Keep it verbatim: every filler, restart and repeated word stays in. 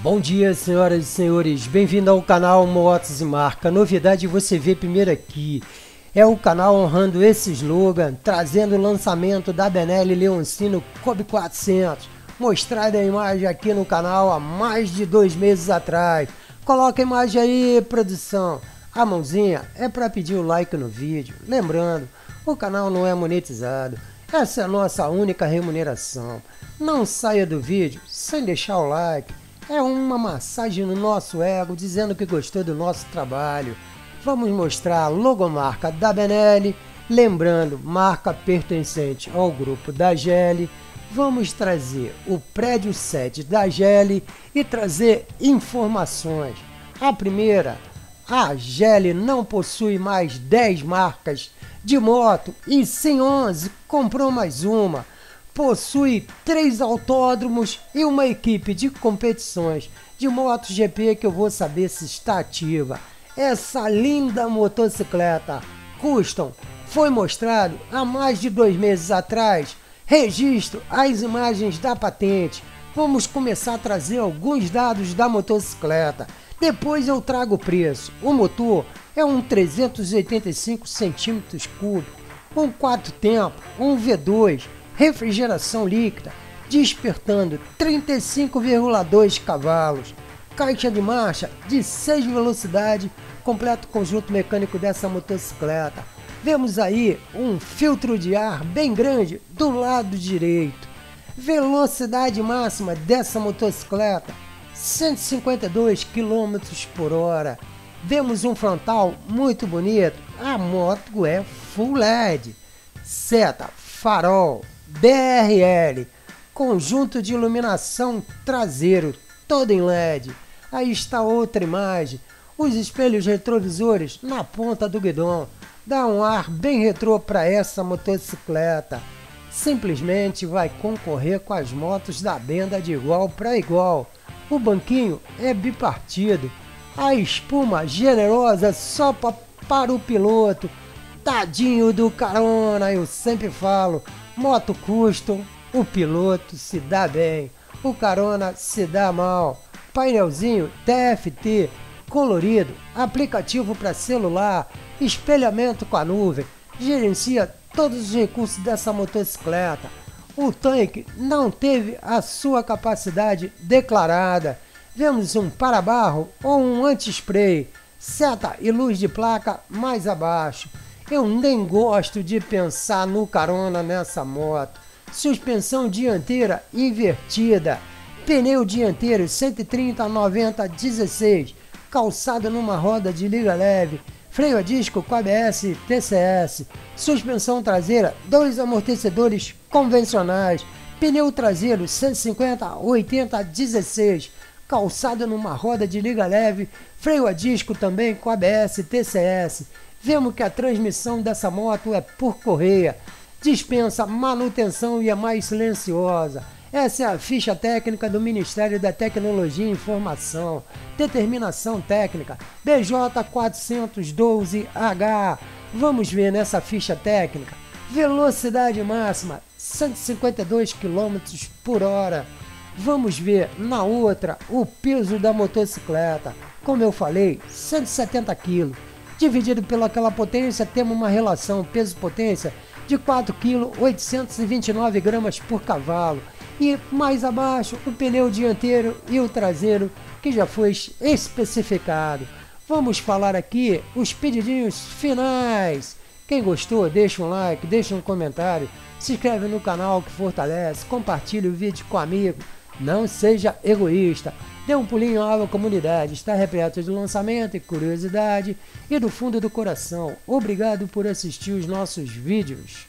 Bom dia, senhoras e senhores, bem-vindo ao canal Motos e Marcas. Novidade você vê primeiro aqui, é o canal honrando esse slogan, trazendo o lançamento da Benelli Leoncino Cub quatrocentos, mostrada a imagem aqui no canal há mais de dois meses atrás. Coloca a imagem aí, produção. A mãozinha é para pedir o like no vídeo, lembrando, o canal não é monetizado, essa é a nossa única remuneração. Não saia do vídeo sem deixar o like, é uma massagem no nosso ego, dizendo que gostou do nosso trabalho. Vamos mostrar a logomarca da Benelli, lembrando, marca pertencente ao grupo da Geely. Vamos trazer o prédio sete da Geely e trazer informações. A primeira, a Geely não possui mais dez marcas de moto e sim onze, comprou mais uma. Possui três autódromos e uma equipe de competições de MotoGP que eu vou saber se está ativa. Essa linda motocicleta custom foi mostrado há mais de dois meses atrás. Registro as imagens da patente. Vamos começar a trazer alguns dados da motocicleta. Depois eu trago o preço. O motor é um trezentos e oitenta e cinco centímetros cúbicos, um quatro tempos, um V dois. Refrigeração líquida, despertando trinta e cinco vírgula dois cavalos, caixa de marcha de seis velocidades, completo conjunto mecânico dessa motocicleta. Vemos aí um filtro de ar bem grande do lado direito. Velocidade máxima dessa motocicleta, cento e cinquenta e dois quilômetros por hora. Vemos um frontal muito bonito, a moto é full L E D, seta, farol, D R L, conjunto de iluminação traseiro, todo em L E D. Aí está outra imagem, os espelhos retrovisores na ponta do guidão, dá um ar bem retrô para essa motocicleta. Simplesmente vai concorrer com as motos da Benda de igual para igual. O banquinho é bipartido, a espuma generosa só para o piloto, tadinho do carona, eu sempre falo. Moto custom, o piloto se dá bem, o carona se dá mal. Painelzinho T F T colorido, aplicativo para celular, espelhamento com a nuvem, gerencia todos os recursos dessa motocicleta. O tanque não teve a sua capacidade declarada. Vemos um para-barro ou um anti-spray, seta e luz de placa mais abaixo. Eu nem gosto de pensar no carona nessa moto. Suspensão dianteira invertida, pneu dianteiro cento e trinta noventa dezesseis, calçado numa roda de liga leve, freio a disco com A B S e T C S, suspensão traseira, dois amortecedores convencionais, pneu traseiro cento e cinquenta oitenta dezesseis, calçado numa roda de liga leve, freio a disco também com A B S e T C S. Vemos que a transmissão dessa moto é por correia, dispensa manutenção e é mais silenciosa. Essa é a ficha técnica do Ministério da Tecnologia e Informação, determinação técnica B J quatrocentos e doze H. Vamos ver nessa ficha técnica, velocidade máxima cento e cinquenta e dois quilômetros por hora. Vamos ver na outra o peso da motocicleta, como eu falei, cento e setenta quilos. Dividido pelaquela potência, temos uma relação peso-potência de quatro vírgula oitocentos e vinte e nove gramas por cavalo. E mais abaixo, o pneu dianteiro e o traseiro, que já foi especificado. Vamos falar aqui os pedidinhos finais. Quem gostou, deixa um like, deixa um comentário, se inscreve no canal que fortalece, compartilha o vídeo com amigo, não seja egoísta. Dê um pulinho em aula comunidade, está repleto de lançamento e curiosidade. E do fundo do coração, obrigado por assistir os nossos vídeos.